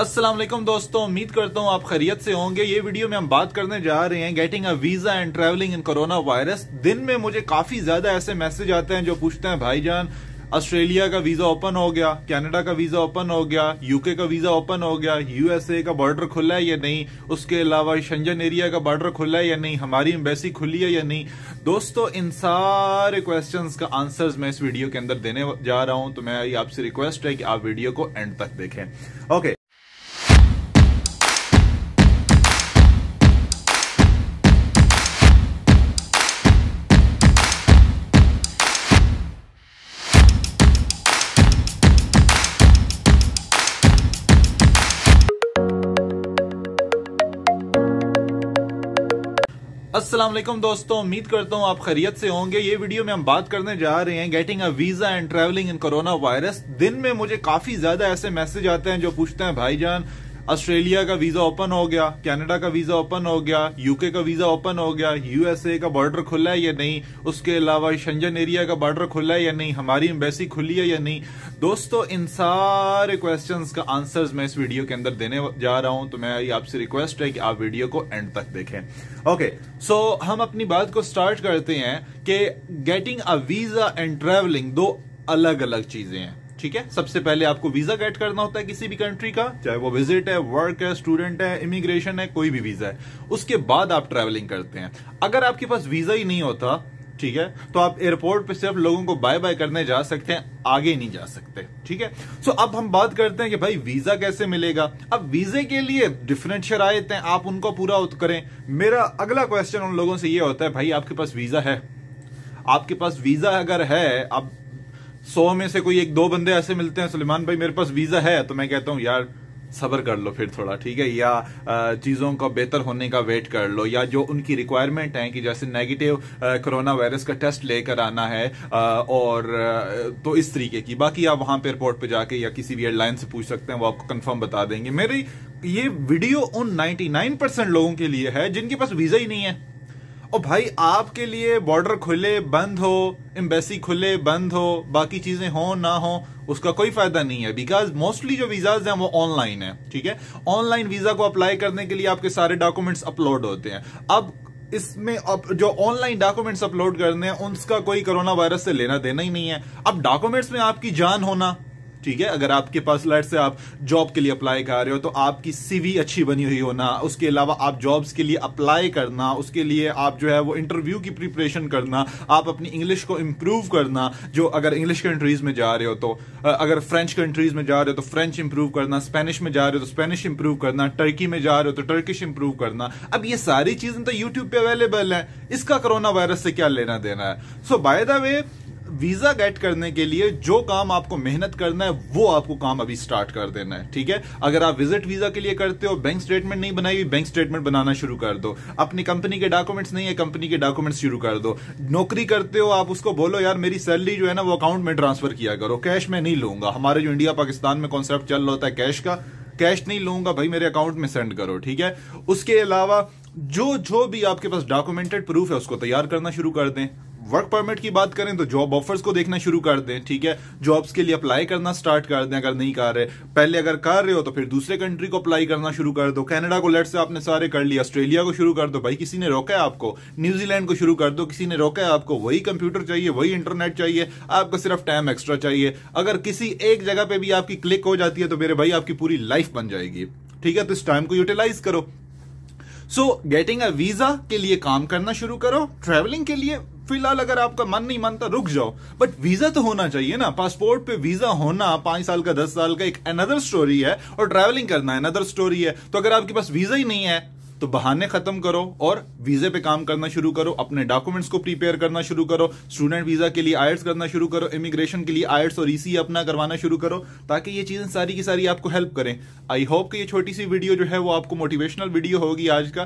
अस्सलाम वालेकुम दोस्तों, उम्मीद करता हूँ आप खैरियत से होंगे। ये वीडियो में हम बात करने जा रहे हैं getting a visa and travelling in corona virus. दिन में मुझे काफी ज्यादा ऐसे मैसेज आते हैं जो पूछते हैं भाईजान ऑस्ट्रेलिया का वीजा ओपन हो गया, कनाडा का वीजा ओपन हो गया, यूके का वीजा ओपन हो गया, यूएसए का बॉर्डर खुला है या नहीं, उसके अलावा शंजन एरिया का बॉर्डर खुला है या नहीं, हमारी एम्बेसी खुली है या नहीं। दोस्तों, इन सारे क्वेश्चंस का आंसर्स मैं इस वीडियो के अंदर देने जा रहा हूं, तो मेरी आपसे रिक्वेस्ट है कि आप वीडियो को एंड तक देखें। ओके, अस्सलाम वालेकुम दोस्तों, उम्मीद करता हूँ आप खैरियत से होंगे। ये वीडियो में हम बात करने जा रहे हैं getting a visa and travelling in corona virus. दिन में मुझे काफी ज्यादा ऐसे मैसेज आते हैं जो पूछते हैं भाईजान ऑस्ट्रेलिया का वीजा ओपन हो गया, कनाडा का वीजा ओपन हो गया, यूके का वीजा ओपन हो गया, यूएसए का बॉर्डर खुला है या नहीं, उसके अलावा शंजन एरिया का बॉर्डर खुला है या नहीं, हमारी एम्बेसी खुली है या नहीं। दोस्तों, इन सारे क्वेश्चंस का आंसर्स मैं इस वीडियो के अंदर देने जा रहा हूं, तो मेरी आपसे रिक्वेस्ट है कि आप वीडियो को एंड तक देखें। ओके, सो हम अपनी बात को स्टार्ट करते हैं कि getting a visa and travelling दो अलग अलग चीजें हैं, ठीक है। सबसे पहले आपको वीजा गेट करना होता है किसी भी कंट्री का, चाहे वो विजिट है, वर्क है, स्टूडेंट है, इमिग्रेशन है, कोई भी वीजा है। उसके बाद आप ट्रैवलिंग करते हैं। अगर आपके पास वीजा ही नहीं होता, ठीक है, तो आप एयरपोर्ट पे सिर्फ लोगों को बाय बाय करने जा सकते हैं, आगे नहीं जा सकते, ठीक है। सो अब हम बात करते हैं कि भाई वीजा कैसे मिलेगा। अब वीजे के लिए डिफरेंट शराइत हैं, आप उनको पूरा करें। मेरा अगला क्वेश्चन उन लोगों से ये होता है, भाई आपके पास वीजा है, आपके पास वीजा अगर है, आप 100 में से कोई एक दो बंदे ऐसे मिलते हैं, सुलेमान भाई मेरे पास वीजा है, तो मैं कहता हूं यार सब्र कर लो फिर थोड़ा, ठीक है, या चीज़ों का बेहतर होने का वेट कर लो, या जो उनकी रिक्वायरमेंट है कि जैसे नेगेटिव कोरोना वायरस का टेस्ट लेकर आना है तो इस तरीके की। बाकी आप वहां पे एयरपोर्ट पे जाके या किसी भी एयरलाइन से पूछ सकते हैं, वो आपको कंफर्म बता देंगे। मेरी ये वीडियो उन 99% लोगों के लिए है जिनके पास वीजा ही नहीं है। और भाई आपके लिए बॉर्डर खुले बंद हो, एम्बेसी खुले बंद हो, बाकी चीजें हो ना हो, उसका कोई फायदा नहीं है, बिकॉज मोस्टली जो वीजाज हैं वो ऑनलाइन है, ठीक है। ऑनलाइन वीजा को अप्लाई करने के लिए आपके सारे डॉक्यूमेंट्स अपलोड होते हैं। अब इसमें अब जो ऑनलाइन डॉक्यूमेंट्स अपलोड करने हैं उनका कोई कोरोना वायरस से लेना देना ही नहीं है। अब डॉक्यूमेंट्स में आपकी जान होना, ठीक है, अगर आपके पास लेट से आप जॉब के लिए अप्लाई कर रहे हो तो आपकी सीवी अच्छी बनी हुई होना, उसके अलावा आप जॉब्स के लिए अप्लाई करना, उसके लिए आप जो है वो इंटरव्यू की प्रिपरेशन करना, आप अपनी इंग्लिश को इम्प्रूव करना, जो अगर इंग्लिश कंट्रीज में जा रहे हो तो, अगर फ्रेंच कंट्रीज में जा रहे हो तो फ्रेंच इंप्रूव करना, स्पेनिश में जा रहे हो तो स्पेनिश इंप्रूव करना, टर्की में जा रहे हो तो टर्किश इंप्रूव करना। अब ये सारी चीजें तो यूट्यूब पर अवेलेबल है, इसका कोरोना वायरस से क्या लेना देना है। So by the way, visa get करने के लिए जो काम आपको मेहनत करना है वो आपको काम अभी स्टार्ट कर देना है, ठीक है। अगर आप विजिट वीजा के लिए करते हो, बैंक स्टेटमेंट नहीं बनाई हुई, बैंक स्टेटमेंट बनाना शुरू कर दो। अपनी कंपनी के डॉक्यूमेंट्स नहीं है, कंपनी के डॉक्यूमेंट्स शुरू कर दो। नौकरी करते हो आप, उसको बोलो यार मेरी सैलरी जो है ना वो अकाउंट में ट्रांसफर किया करो, कैश में नहीं लूंगा। हमारे जो इंडिया पाकिस्तान में कॉन्सेप्ट चल रहा होता है कैश का, कैश नहीं लूंगा भाई, मेरे अकाउंट में सेंड करो, ठीक है। उसके अलावा जो भी आपके पास डॉक्यूमेंटेड प्रूफ है उसको तैयार करना शुरू कर दें। वर्क परमिट की बात करें तो जॉब ऑफर्स को देखना शुरू कर दें, ठीक है, जॉब्स के लिए अप्लाई करना स्टार्ट कर दें। अगर नहीं कर रहे, पहले अगर कर रहे हो तो फिर दूसरे कंट्री को अप्लाई करना शुरू कर दो। कनाडा को लेट से आपने सारे कर लिया, ऑस्ट्रेलिया को शुरू कर दो, भाई किसी ने रोका है आपको, न्यूजीलैंड को शुरू कर दो, किसी ने रोका है आपको। वही कंप्यूटर चाहिए, वही इंटरनेट चाहिए, आपको सिर्फ टाइम एक्स्ट्रा चाहिए। अगर किसी एक जगह पर भी आपकी क्लिक हो जाती है तो मेरे भाई आपकी पूरी लाइफ बन जाएगी, ठीक है, तो इस टाइम को यूटिलाइज करो। सो गेटिंग अ वीजा के लिए काम करना शुरू करो। ट्रैवलिंग के लिए फिलहाल अगर आपका मन नहीं मानता रुक जाओ, बट वीजा तो होना चाहिए ना। पासपोर्ट पे वीजा होना 5 साल का, 10 साल का एक अनदर स्टोरी है, और ट्रैवलिंग करना अनदर स्टोरी है। तो अगर आपके पास वीजा ही नहीं है तो बहाने खत्म करो और वीजे पे काम करना शुरू करो। अपने डॉक्यूमेंट्स को प्रिपेयर करना शुरू करो। स्टूडेंट वीजा के लिए आयट्स करना शुरू करो, इमिग्रेशन के लिए आयट्स और ईसीए अपना करवाना शुरू करो, ताकि ये चीजें सारी की सारी आपको हेल्प करें। आई होप कि ये छोटी सी वीडियो जो है वो आपको मोटिवेशनल वीडियो होगी आज का,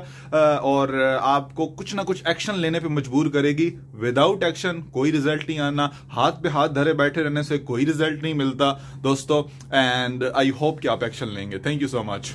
और आपको कुछ ना कुछ एक्शन लेने पर मजबूर करेगी। विदाउट एक्शन कोई रिजल्ट नहीं आना, हाथ पे हाथ धरे बैठे रहने से कोई रिजल्ट नहीं मिलता दोस्तों। एंड आई होप कि आप एक्शन लेंगे। Thank you so much.